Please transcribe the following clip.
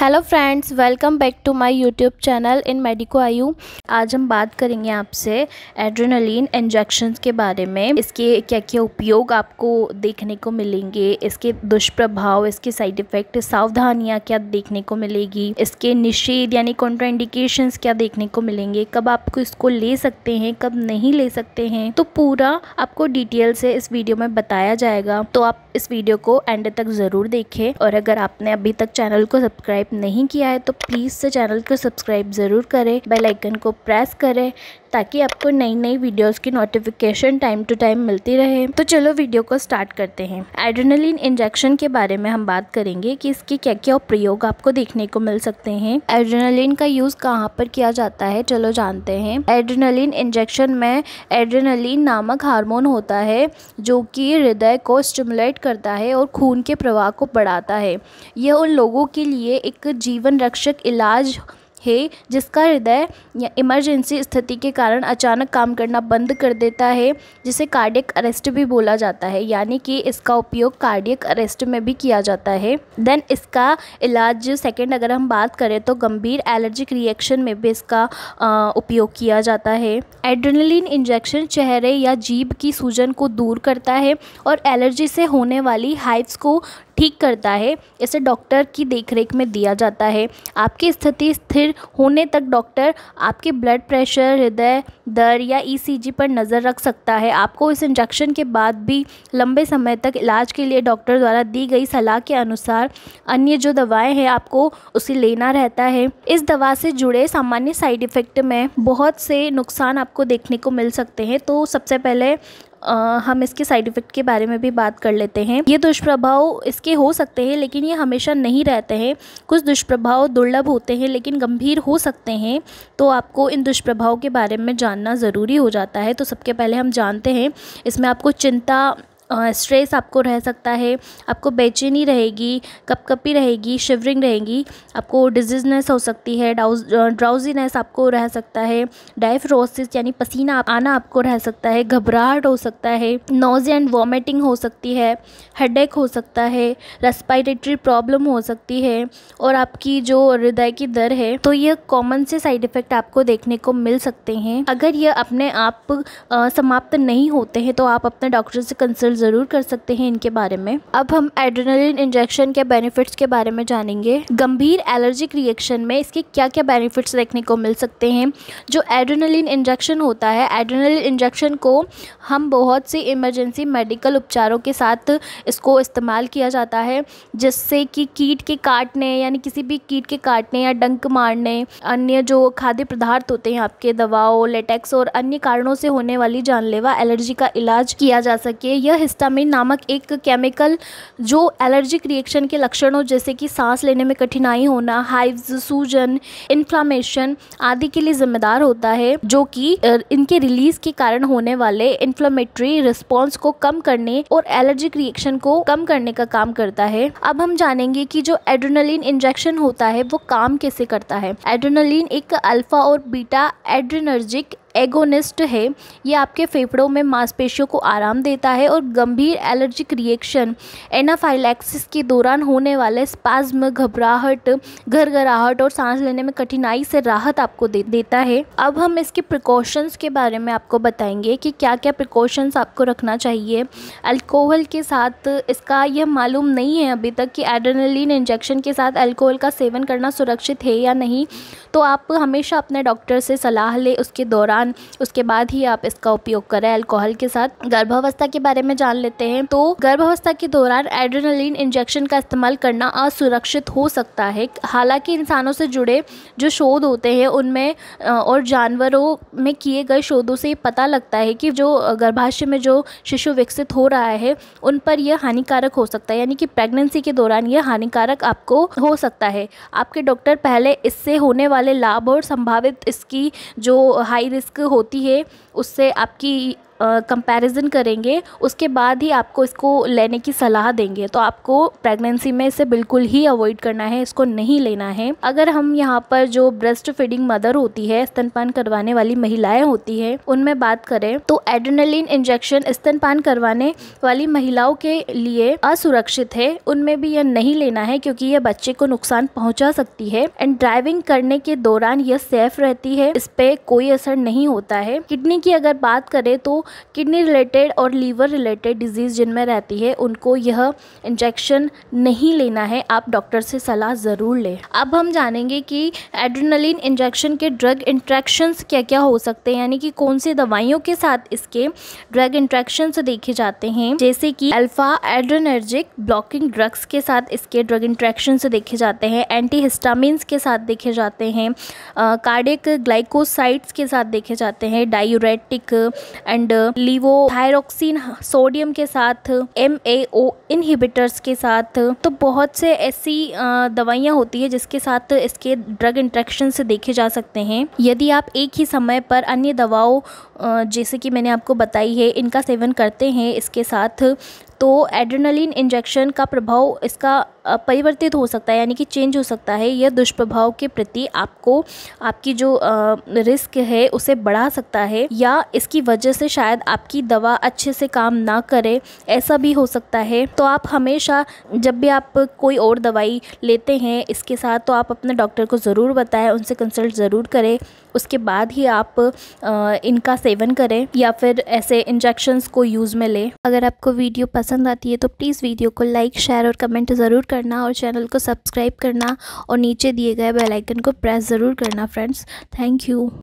Hello friends, welcome back to my YouTube channel in medico Ayu. आज हम बात करेंगे आपसे एड्रेनालिन इंजेक्शंस के बारे में। इसके क्या क्या उपयोग आपको देखने को मिलेंगे, इसके दुष्प्रभाव, इसके साइड इफ़ेक्ट, सावधानियां क्या देखने को मिलेगी, इसके निषेध यानी कॉन्ट्राइंडिकेशंस क्या देखने को मिलेंगे, कब आपको इसको ले सकते हैं, कब नहीं ले सकते हैं, तो पूरा आपको डिटेल से इस वीडियो में बताया जाएगा। तो आप इस वीडियो को एंड तक ज़रूर देखें, और अगर आपने अभी तक चैनल को सब्सक्राइब नहीं किया है तो प्लीज़ से चैनल को सब्सक्राइब ज़रूर करें, बेल आइकन को प्रेस करें ताकि आपको नई नई वीडियोस की नोटिफिकेशन टाइम टू टाइम मिलती रहे। तो चलो वीडियो को स्टार्ट करते हैं। एड्रेनालिन इंजेक्शन के बारे में हम बात करेंगे कि इसके क्या क्या प्रयोग आपको देखने को मिल सकते हैं। एड्रेनालिन का यूज़ कहाँ पर किया जाता है, चलो जानते हैं। एड्रेनालिन इंजेक्शन में एड्रेनालिन नामक हार्मोन होता है जो कि हृदय को स्टिमुलेट करता है और खून के प्रवाह को बढ़ाता है। यह उन लोगों के लिए एक जीवन रक्षक इलाज है जिसका हृदय या इमरजेंसी स्थिति के कारण अचानक काम करना बंद कर देता है, जिसे कार्डियक अरेस्ट भी बोला जाता है, यानी कि इसका उपयोग कार्डियक अरेस्ट में भी किया जाता है। देन इसका इलाज सेकंड अगर हम बात करें तो गंभीर एलर्जिक रिएक्शन में भी इसका उपयोग किया जाता है। एड्रेनालिन इंजेक्शन चेहरे या जीभ की सूजन को दूर करता है और एलर्जी से होने वाली हाइव्स को ठीक करता है। इसे डॉक्टर की देखरेख में दिया जाता है। आपकी स्थिति स्थिर होने तक डॉक्टर आपके ब्लड प्रेशर, हृदय दर या ईसीजी पर नज़र रख सकता है। आपको इस इंजेक्शन के बाद भी लंबे समय तक इलाज के लिए डॉक्टर द्वारा दी गई सलाह के अनुसार अन्य जो दवाएं हैं आपको उसे लेना रहता है। इस दवा से जुड़े सामान्य साइड इफ़ेक्ट में बहुत से नुकसान आपको देखने को मिल सकते हैं। तो सबसे पहले हम इसके साइड इफ़ेक्ट के बारे में भी बात कर लेते हैं। ये दुष्प्रभाव इसके हो सकते हैं लेकिन ये हमेशा नहीं रहते हैं। कुछ दुष्प्रभाव दुर्लभ होते हैं लेकिन गंभीर हो सकते हैं, तो आपको इन दुष्प्रभाव के बारे में जानना ज़रूरी हो जाता है। तो सबके पहले हम जानते हैं, इसमें आपको चिंता, स्ट्रेस आपको रह सकता है, आपको बेचैनी रहेगी, कपकपी रहेगी, शिवरिंग रहेगी, आपको डिजीजनेस हो सकती है, ड्राउजीनेस आपको रह सकता है, डायफ्रोसिस यानी पसीना आना आपको रह सकता है, घबराहट हो सकता है, नोज़िया एंड वॉमिटिंग हो सकती है, हेडेक हो सकता है, रेस्पिरेटरी प्रॉब्लम हो सकती है, और आपकी जो हृदय की दर है। तो यह कॉमन से साइड इफ़ेक्ट आपको देखने को मिल सकते हैं। अगर यह अपने आप समाप्त नहीं होते हैं तो आप अपने डॉक्टर से कंसल्ट ज़रूर कर सकते हैं इनके बारे में। अब हम एड्रेनालिन इंजेक्शन के बेनिफिट्स के बारे में जानेंगे। गंभीर एलर्जिक रिएक्शन में इसके क्या क्या बेनिफिट्स देखने को मिल सकते हैं। जो एड्रेनालिन इंजेक्शन होता है, एड्रेनालिन इंजेक्शन को हम बहुत सी इमरजेंसी मेडिकल उपचारों के साथ इसको इस्तेमाल किया जाता है, जिससे कि कीट के काटने यानी किसी भी कीट के काटने या डंक मारने, अन्य जो खाद्य पदार्थ होते हैं आपके, दवाओं, लेटेक्स और अन्य कारणों से होने वाली जानलेवा एलर्जी का इलाज किया जा सके। यह एंटीहिस्टामिन नामक एक केमिकल जो एलर्जिक रिएक्शन के लक्षणों जैसे कि सांस लेने में कठिनाई होना, हाइव्स, सूजन, इन्फ्लामेशन आदि के लिए जिम्मेदार होता है, जो कि इनके रिलीज के कारण होने वाले इन्फ्लामेटरी रिस्पॉन्स को कम करने और एलर्जिक रिएक्शन को कम करने का काम करता है। अब हम जानेंगे कि जो एड्रेनालिन इंजेक्शन होता है वो काम कैसे करता है। एड्रेनालिन एक अल्फा और बीटा एड्रेनर्जिक एगोनिस्ट है। ये आपके फेफड़ों में मांसपेशियों को आराम देता है और गंभीर एलर्जिक रिएक्शन, एनाफाइलैक्सिस के दौरान होने वाले स्पाज्म, घबराहट, घरघराहट और सांस लेने में कठिनाई से राहत आपको देता है। अब हम इसके प्रिकॉशंस के बारे में आपको बताएंगे कि क्या क्या प्रिकॉशंस आपको रखना चाहिए। अल्कोहल के साथ इसका, यह मालूम नहीं है अभी तक कि एड्रेनालिन इंजेक्शन के साथ अल्कोहल का सेवन करना सुरक्षित है या नहीं, तो आप हमेशा अपने डॉक्टर से सलाह लें उसके दौरान, उसके बाद ही आप इसका उपयोग करें अल्कोहल के साथ। गर्भावस्था के बारे में जान लेते हैं। तो गर्भावस्था के दौरान एड्रेनालिन इंजेक्शन का इस्तेमाल करना असुरक्षित हो सकता है। हालांकि इंसानों से जुड़े जो शोध होते हैं उनमें और जानवरों में किए गए शोधों से पता लगता है कि जो गर्भाशय में जो शिशु विकसित हो रहा है उन पर यह हानिकारक हो सकता है, यानी कि प्रेगनेंसी के दौरान यह हानिकारक आपको हो सकता है। आपके डॉक्टर पहले इससे होने वाले लाभ और संभावित इसकी जो हाई रिस्क होती है उससे आपकी कंपैरिजन करेंगे, उसके बाद ही आपको इसको लेने की सलाह देंगे। तो आपको प्रेगनेंसी में इसे बिल्कुल ही अवॉइड करना है, इसको नहीं लेना है। अगर हम यहाँ पर जो ब्रेस्ट फीडिंग मदर होती है, स्तनपान करवाने वाली महिलाएं होती है, उनमें बात करें तो एड्रेनालिन इंजेक्शन स्तनपान करवाने वाली महिलाओं के लिए असुरक्षित है, उनमें भी यह नहीं लेना है क्योंकि यह बच्चे को नुकसान पहुंचा सकती है। एंड ड्राइविंग करने के दौरान यह सेफ रहती है, इस पे कोई असर नहीं होता है। किडनी की अगर बात करें तो किडनी रिलेटेड और लीवर रिलेटेड डिजीज जिनमें रहती है उनको यह इंजेक्शन नहीं लेना है, आप डॉक्टर से सलाह ज़रूर लें। अब हम जानेंगे कि एड्रेनालिन इंजेक्शन के ड्रग इंट्रैक्शंस क्या क्या हो सकते हैं, यानी कि कौन सी दवाइयों के साथ इसके ड्रग इंट्रैक्शंस देखे जाते हैं। जैसे कि अल्फा एड्रेनर्जिक ब्लॉकिंग ड्रग्स के साथ इसके ड्रग इंट्रैक्शंस देखे जाते हैं, एंटीहिस्टामिन के साथ देखे जाते हैं, कार्डिक ग्लाइकोसाइड्स के साथ देखे जाते हैं, डायूरेटिक एंड लेवोथायरोक्सिन सोडियम के साथ, MAO इनहिबिटर्स के साथ। तो बहुत से ऐसी दवाइयाँ होती है जिसके साथ इसके ड्रग इंट्रैक्शन से देखे जा सकते हैं। यदि आप एक ही समय पर अन्य दवाओं जैसे कि मैंने आपको बताई है इनका सेवन करते हैं इसके साथ, तो एड्रेनालिन इंजेक्शन का प्रभाव इसका परिवर्तित हो सकता है, यानी कि चेंज हो सकता है। यह दुष्प्रभाव के प्रति आपको आपकी जो रिस्क है उसे बढ़ा सकता है, या इसकी वजह से शायद आपकी दवा अच्छे से काम ना करे, ऐसा भी हो सकता है। तो आप हमेशा जब भी आप कोई और दवाई लेते हैं इसके साथ तो आप अपने डॉक्टर को ज़रूर बताएं, उनसे कंसल्ट ज़रूर करें, उसके बाद ही आप इनका सेवन करें या फिर ऐसे इंजेक्शंस को यूज़ में लें। अगर आपको वीडियो पसंद आती है तो प्लीज़ वीडियो को लाइक, शेयर और कमेंट ज़रूर करना और चैनल को सब्सक्राइब करना और नीचे दिए गए बेल आइकन को प्रेस ज़रूर करना। Friends, thank you.